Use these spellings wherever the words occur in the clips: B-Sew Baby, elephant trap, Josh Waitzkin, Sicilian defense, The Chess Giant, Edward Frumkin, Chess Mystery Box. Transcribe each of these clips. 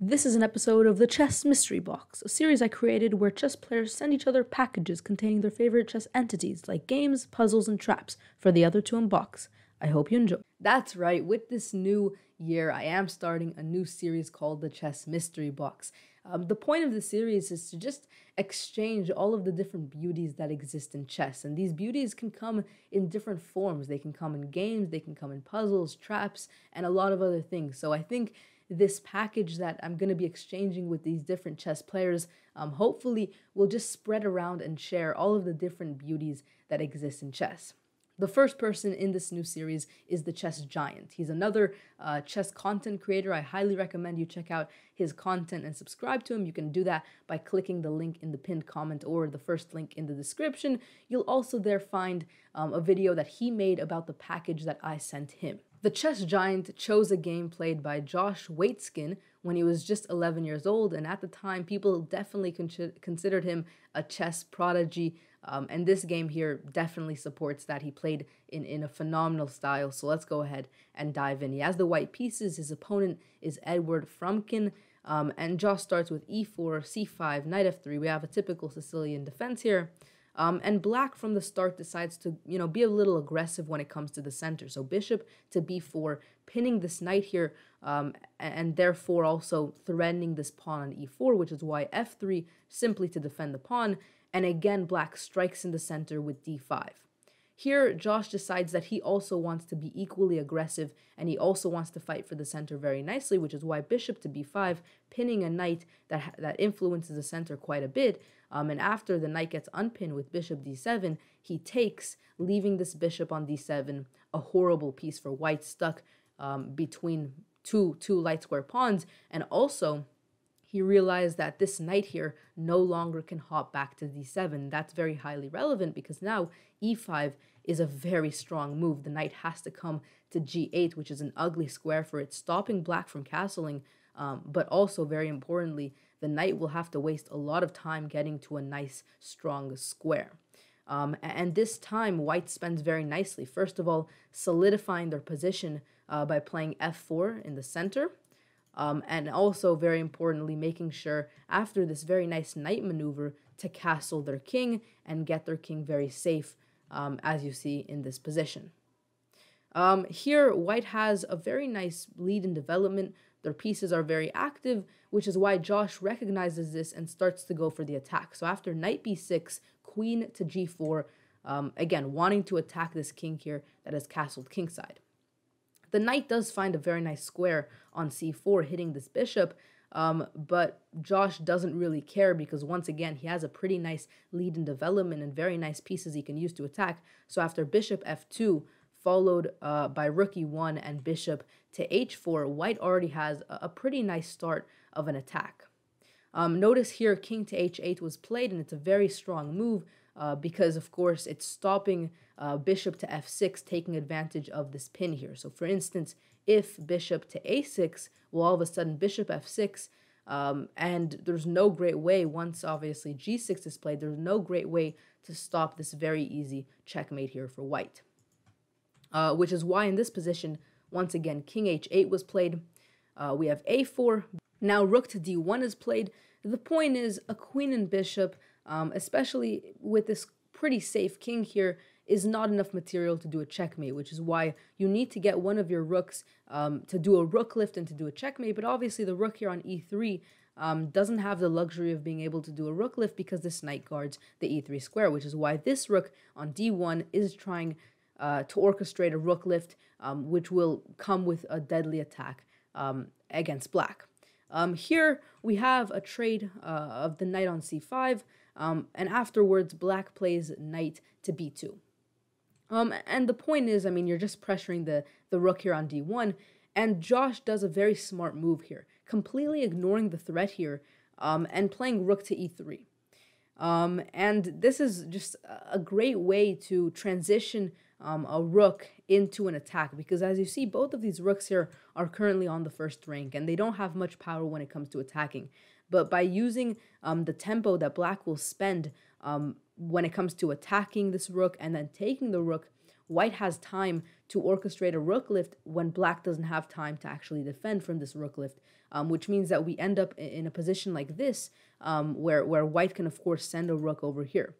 This is an episode of The Chess Mystery Box, a series I created where chess players send each other packages containing their favorite chess entities like games, puzzles, and traps for the other to unbox. I hope you enjoy. That's right, with this new year I am starting a new series called The Chess Mystery Box. The point of the series is to just exchange all of the different beauties that exist in chess, and these beauties can come in different forms. They can come in games, they can come in puzzles, traps, and a lot of other things. So I think this package that I'm going to be exchanging with these different chess players hopefully will just spread around and share all of the different beauties that exist in chess. The first person in this new series is the Chess Giant. He's another chess content creator. I highly recommend you check out his content and subscribe to him. You can do that by clicking the link in the pinned comment or the first link in the description. You'll also there find a video that he made about the package that I sent him. The Chess Giant chose a game played by Josh Waitzkin when he was just 11 years old, and at the time people definitely considered him a chess prodigy, and this game here definitely supports that. He played in a phenomenal style, so let's go ahead and dive in. He has the white pieces, his opponent is Edward Frumkin, and Josh starts with e4, c5, knight f3. We have a typical Sicilian defense here. And black from the start decides to, be a little aggressive when it comes to the center. So bishop to b4, pinning this knight here, and therefore also threatening this pawn on e4, which is why f3, simply to defend the pawn. And again, black strikes in the center with d5. Here, Josh decides that he also wants to be equally aggressive, and he also wants to fight for the center very nicely, which is why bishop to b5, pinning a knight that influences the center quite a bit, and after the knight gets unpinned with bishop d7, he takes, leaving this bishop on d7, a horrible piece for white, stuck between two light square pawns, and also he realized that this knight here no longer can hop back to d7. That's very highly relevant because now e5 is a very strong move. The knight has to come to g8, which is an ugly square for it, stopping black from castling, but also very importantly, the knight will have to waste a lot of time getting to a nice, strong square. And this time, white spends very nicely. First of all, solidifying their position by playing f4 in the center. And also, very importantly, making sure after this very nice knight maneuver to castle their king and get their king very safe, as you see in this position. Here, white has a very nice lead in development. Their pieces are very active, which is why Josh recognizes this and starts to go for the attack. So after knight b6, queen to g4, again, wanting to attack this king here that is castled kingside. The knight does find a very nice square on c4, hitting this bishop, but Josh doesn't really care because once again, he has a pretty nice lead in development and very nice pieces he can use to attack. So after bishop f2, followed by rook e1 and bishop to h4, white already has a pretty nice start of an attack. Notice here, king to h8 was played, and it's a very strong move because, of course, it's stopping bishop to f6, taking advantage of this pin here. So, for instance, if bishop to a6, well, all of a sudden bishop f6, and there's no great way, once obviously g6 is played, there's no great way to stop this very easy checkmate here for white. Which is why in this position, once again, king h8 was played. We have a4. Now rook to d1 is played. The point is a queen and bishop, especially with this pretty safe king here, is not enough material to do a checkmate, which is why you need to get one of your rooks to do a rook lift and to do a checkmate, but obviously the rook here on e3 doesn't have the luxury of being able to do a rook lift because this knight guards the e3 square, which is why this rook on d1 is trying to orchestrate a rook lift, which will come with a deadly attack against black. Here we have a trade of the knight on c5, and afterwards black plays knight to b2. And the point is, I mean, you're just pressuring the rook here on d1, and Josh does a very smart move here, completely ignoring the threat here and playing rook to e3. And this is just a great way to transition a rook into an attack, because as you see, both of these rooks here are currently on the first rank and they don't have much power when it comes to attacking. But by using the tempo that black will spend when it comes to attacking this rook and then taking the rook, White has time to orchestrate a rook lift when Black doesn't have time to actually defend from this rook lift, which means that we end up in a position like this, where White can, of course, send a rook over here.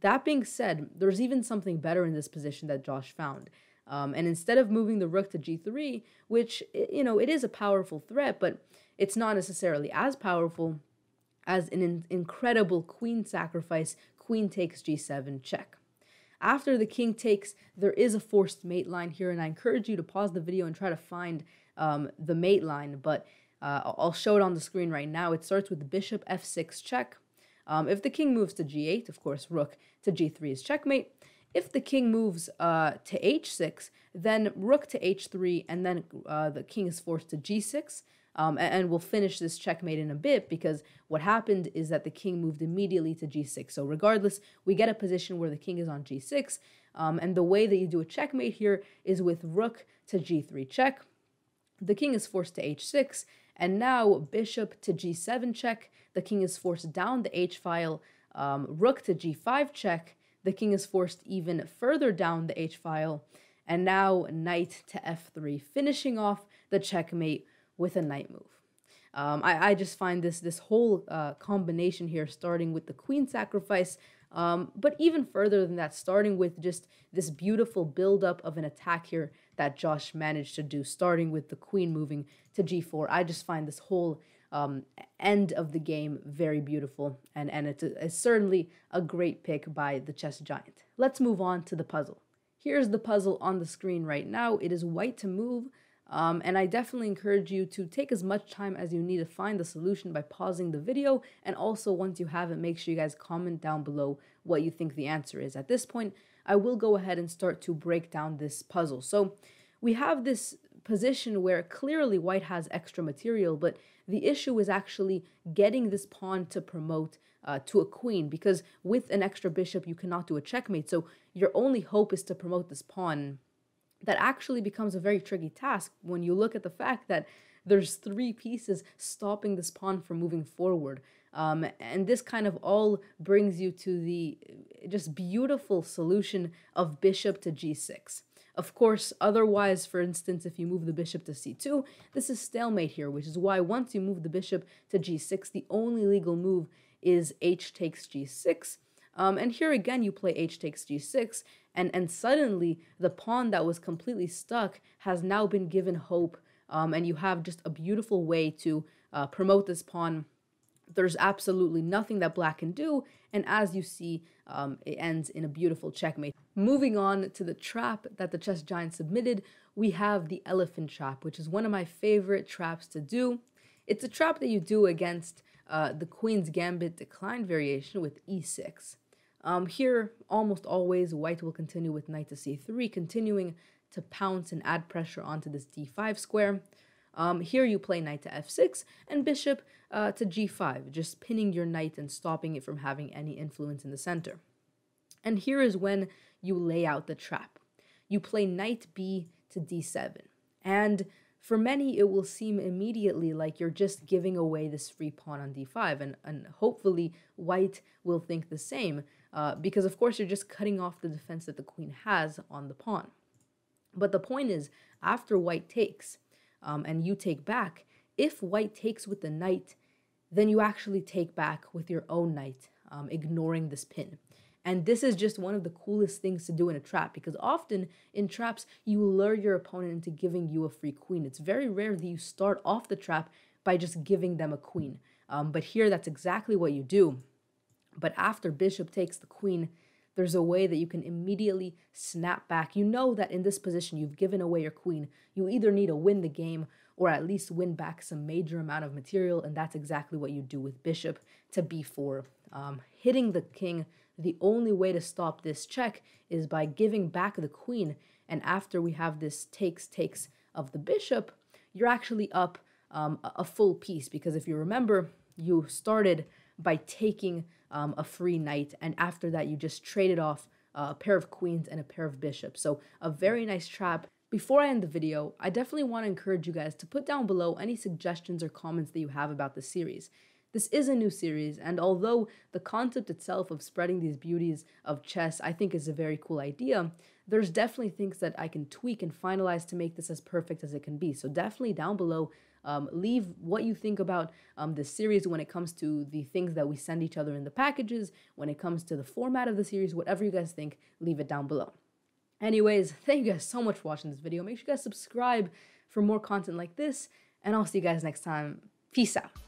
That being said, there's even something better in this position that Josh found. And instead of moving the rook to g3, which, you know, it is a powerful threat, but it's not necessarily as powerful as an incredible queen sacrifice, queen takes g7 check. After the king takes, there is a forced mate line here, and I encourage you to pause the video and try to find the mate line, but I'll show it on the screen right now. It starts with bishop f6 check. If the king moves to g8, of course, rook to g3 is checkmate. If the king moves to h6, then rook to h3, and then the king is forced to g6. And we'll finish this checkmate in a bit, because what happened is that the king moved immediately to g6. So regardless, we get a position where the king is on g6. And the way that you do a checkmate here is with rook to g3 check. The king is forced to h6. And now bishop to g7 check. The king is forced down the h-file. Rook to g5 check. The king is forced even further down the h-file. And now knight to f3, finishing off the checkmate with a knight move. I just find this whole combination here, starting with the queen sacrifice, but even further than that, starting with just this beautiful buildup of an attack here that Josh managed to do, starting with the queen moving to g4. I just find this whole end of the game very beautiful, and it's certainly a great pick by the Chess Giant. Let's move on to the puzzle. Here's the puzzle on the screen right now. It is white to move, and I definitely encourage you to take as much time as you need to find the solution by pausing the video, and also once you have it, make sure you guys comment down below what you think the answer is. At this point, I will go ahead and start to break down this puzzle. So we have this position where clearly white has extra material, but the issue is actually getting this pawn to promote to a queen, because with an extra bishop, you cannot do a checkmate, so your only hope is to promote this pawn. That actually becomes a very tricky task when you look at the fact that there's three pieces stopping this pawn from moving forward. And this kind of all brings you to the just beautiful solution of bishop to g6. Of course, otherwise, for instance, if you move the bishop to c2, this is stalemate here, which is why once you move the bishop to g6, the only legal move is h takes g6. And here again, you play h takes g6, and suddenly the pawn that was completely stuck has now been given hope, and you have just a beautiful way to promote this pawn. There's absolutely nothing that Black can do, and as you see, it ends in a beautiful checkmate. Moving on to the trap that the Chess Giant submitted, we have the elephant trap, which is one of my favorite traps to do. It's a trap that you do against the Queen's Gambit decline variation with e6. Here, almost always, white will continue with knight to c3, continuing to pounce and add pressure onto this d5 square. Here you play knight to f6 and bishop to g5, just pinning your knight and stopping it from having any influence in the center. And here is when you lay out the trap. You play knight b to d7, and for many, it will seem immediately like you're just giving away this free pawn on d5, and hopefully white will think the same, because of course you're just cutting off the defense that the queen has on the pawn. But the point is, after white takes, and you take back, if white takes with the knight, then you actually take back with your own knight, ignoring this pin. And this is just one of the coolest things to do in a trap, because often in traps, you lure your opponent into giving you a free queen. It's very rare that you start off the trap by just giving them a queen. But here, that's exactly what you do. But after bishop takes the queen, there's a way that you can immediately snap back. You know that in this position, you've given away your queen. You either need to win the game or at least win back some major amount of material, and that's exactly what you do with bishop to b4. Hitting the king, the only way to stop this check is by giving back the queen, and after we have this takes of the bishop, you're actually up a full piece, because if you remember, you started by taking a free knight, and after that you just traded off a pair of queens and a pair of bishops. So a very nice trap. Before I end the video, I definitely want to encourage you guys to put down below any suggestions or comments that you have about this series. This is a new series, and although the concept itself of spreading these beauties of chess I think is a very cool idea, there's definitely things that I can tweak and finalize to make this as perfect as it can be. So definitely down below, leave what you think about this series when it comes to the things that we send each other in the packages, when it comes to the format of the series, whatever you guys think, leave it down below. Anyways, thank you guys so much for watching this video. Make sure you guys subscribe for more content like this, and I'll see you guys next time. Peace out.